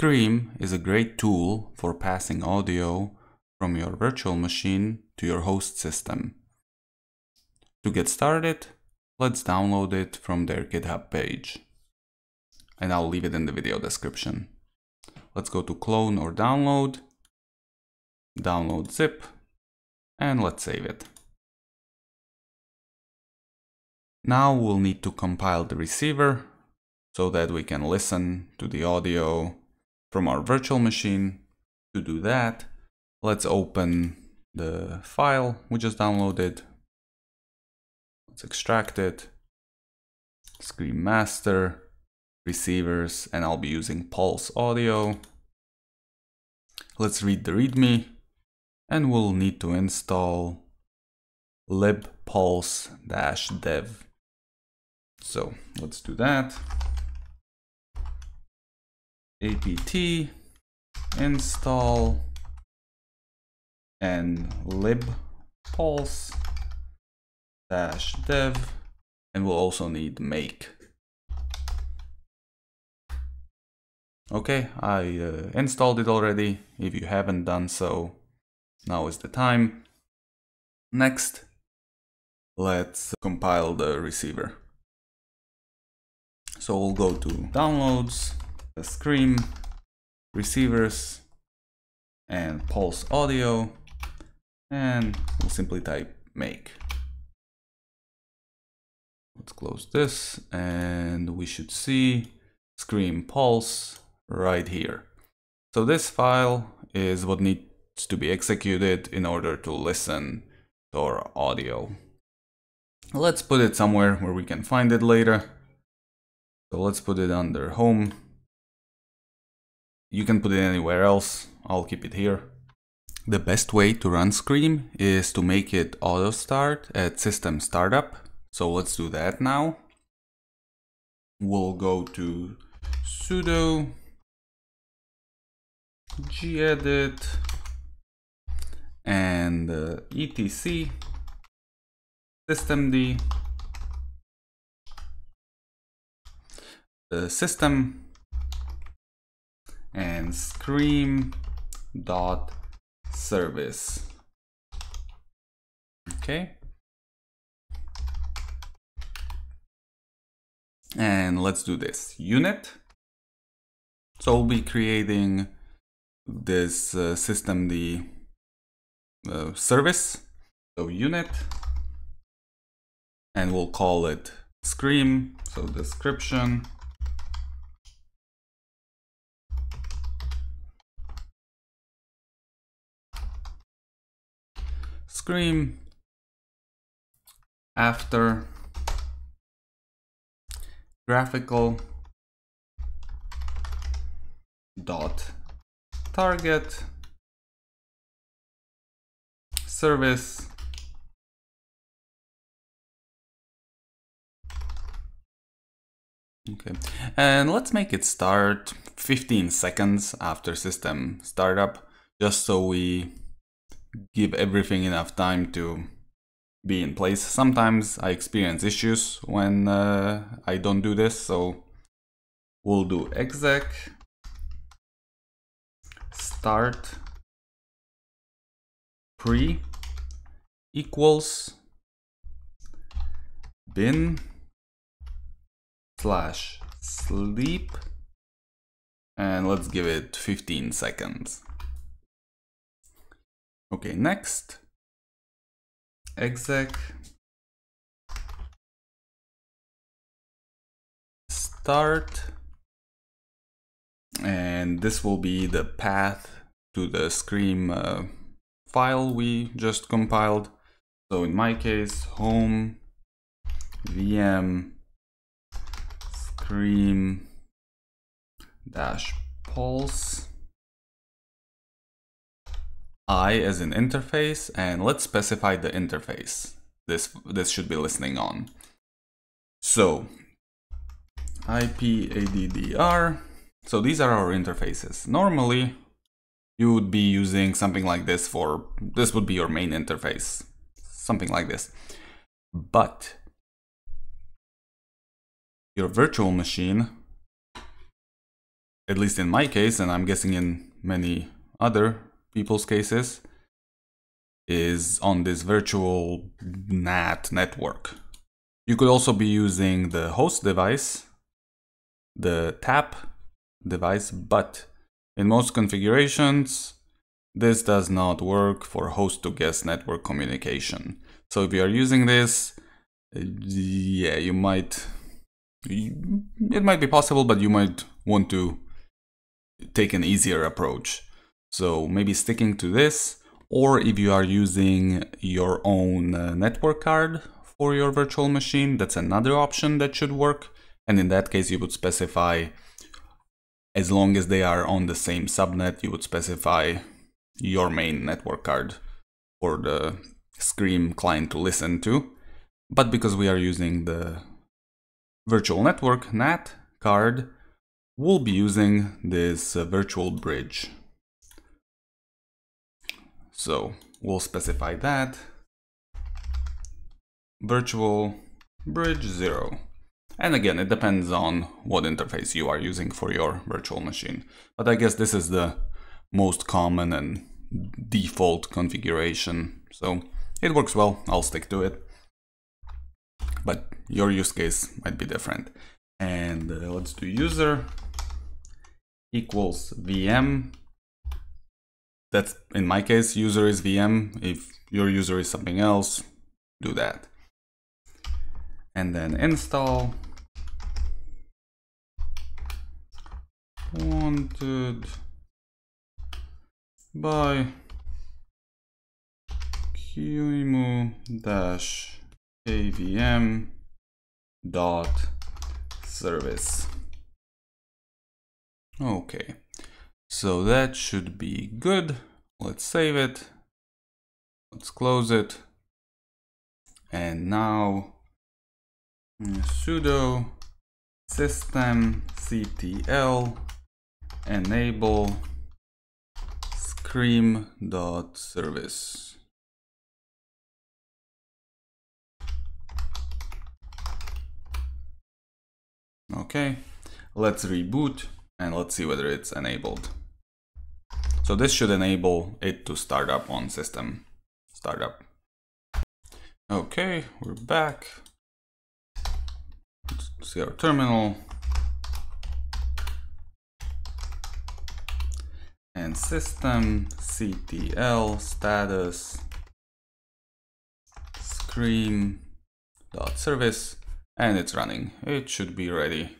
Scream is a great tool for passing audio from your virtual machine to your host system. To get started, let's download it from their GitHub page. And I'll leave it in the video description. Let's go to clone or download, download zip, and let's save it. Now we'll need to compile the receiver so that we can listen to the audio from our virtual machine. To do that, let's open the file we just downloaded. Let's extract it, Scream master, receivers, and I'll be using pulse audio. Let's read the README, and we'll need to install libpulse-dev. So let's do that. Apt install and libpulse-dev, and we'll also need make. Okay, I installed it already. If you haven't done so, now is the time. Next, let's compile the receiver. So we'll go to downloads, Scream, receivers, and pulse audio, and we'll simply type make. Let's close this, and we should see Scream pulse right here. So this file is what needs to be executed in order to listen to our audio. Let's put it somewhere where we can find it later. So let's put it under home. You can put it anywhere else. I'll keep it here. The best way to run Scream is to make it auto start at system startup. So let's do that now. We'll go to sudo gedit and etc systemd system and scream.service. Okay, and let's do this unit. So we'll be creating this systemd service, so unit, and we'll call it Scream, so description, Scream, after, graphical, dot target, service, okay, and let's make it start 15 seconds after system startup, just so we give everything enough time to be in place. Sometimes I experience issues when I don't do this, so we'll do exec start pre equals bin slash sleep, and let's give it 15 seconds. Okay, next exec start, and this will be the path to the Scream file we just compiled. So in my case, home VM Scream dash pulse I as an interface, and let's specify the interface this should be listening on. So IPADDR. So these are our interfaces. Normally, you would be using something like this for, this would be your main interface, something like this. But your virtual machine at least in my case, and I'm guessing in many other people's cases, is on this virtual NAT network. You could also be using the host device, the TAP device, but in most configurations, this does not work for host to guest network communication. So if you are using this, yeah, it might be possible, but you might want to take an easier approach. So maybe sticking to this, or if you are using your own network card for your virtual machine, that's another option that should work. And in that case, you would specify, as long as they are on the same subnet, you would specify your main network card for the Scream client to listen to. But because we are using the virtual network NAT card, we'll be using this virtual bridge. So we'll specify that virtual bridge 0. And again, it depends on what interface you are using for your virtual machine. But I guess this is the most common and default configuration. So it works well, I'll stick to it. But your use case might be different. And let's do user equals VM. That's, in my case, user is VM. If your user is something else, do that. And then install wanted by qemu-kvm .service. Okay, so that should be good. Let's save it. Let's close it. And now sudo systemctl enable scream.service. Okay, let's reboot and let's see whether it's enabled. So this should enable it to start up on system startup. Okay, we're back. Let's see our terminal. And systemctl status scream.service, and it's running. It should be ready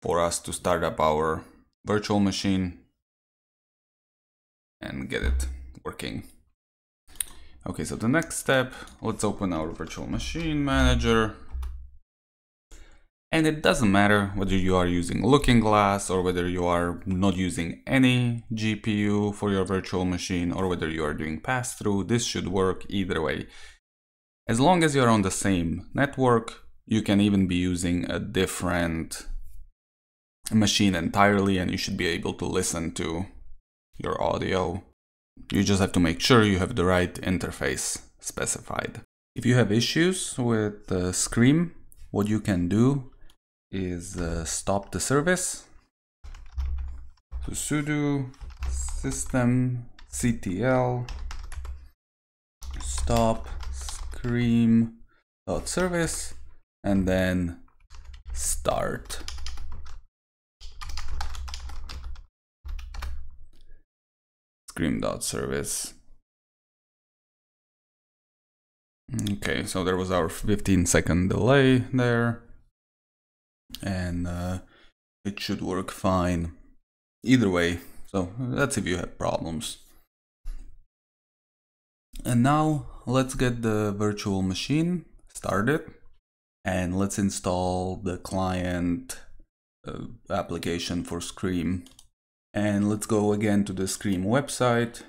for us to start up our virtual machine and get it working. Okay, so the next step, let's open our virtual machine manager. And it doesn't matter whether you are using Looking Glass or whether you are not using any GPU for your virtual machine or whether you are doing pass-through, this should work either way. As long as you're on the same network, you can even be using a different machine entirely and you should be able to listen to your audio. You just have to make sure you have the right interface specified. If you have issues with Scream, what you can do is stop the service. So sudo systemctl stop scream.service and then start. Scream.service. Okay, so there was our 15-second delay there, and it should work fine either way. So that's if you have problems. And now let's get the virtual machine started and let's install the client application for Scream. And let's go again to the Scream website.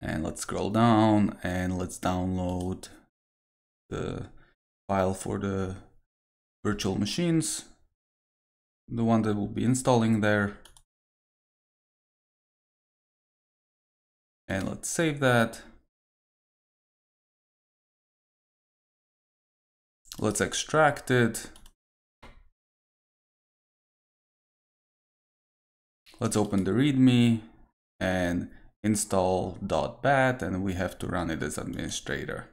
And let's scroll down and let's download the file for the virtual machines, the one that we'll be installing there. And let's save that. Let's extract it. Let's open the README and install .bat, and we have to run it as administrator.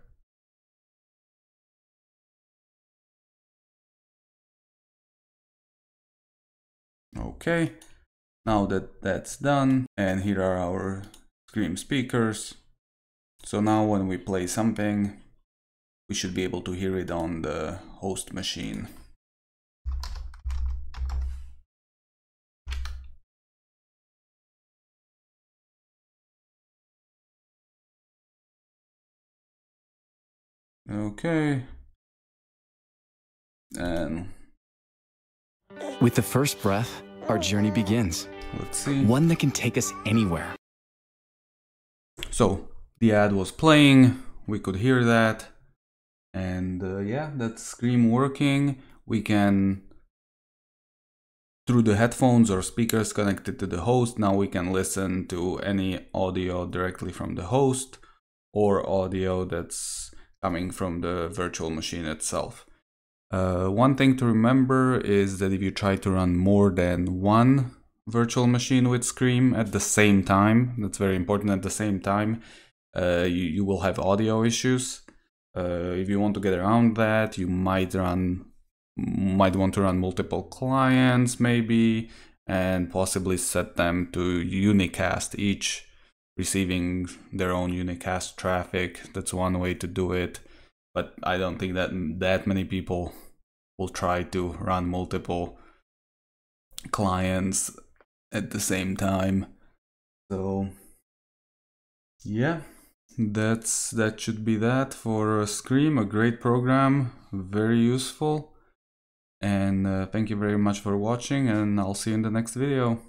Okay, now that that's done, and here are our Scream speakers. So now when we play something, we should be able to hear it on the host machine. Okay. And with the first breath, our journey begins. Let's see. One that can take us anywhere. So the ad was playing, we could hear that. And yeah, that's Scream working. We can, through the headphones or speakers connected to the host, now we can listen to any audio directly from the host or audio that's coming from the virtual machine itself. One thing to remember is that if you try to run more than one virtual machine with Scream at the same time, that's very important, at the same time, you will have audio issues. If you want to get around that, you might want to run multiple clients maybe, and possibly set them to unicast, each receiving their own unicast traffic. That's one way to do it, but I don't think that many people will try to run multiple clients at the same time. So yeah, that should be that for Scream. A great program, very useful, and thank you very much for watching, and I'll see you in the next video.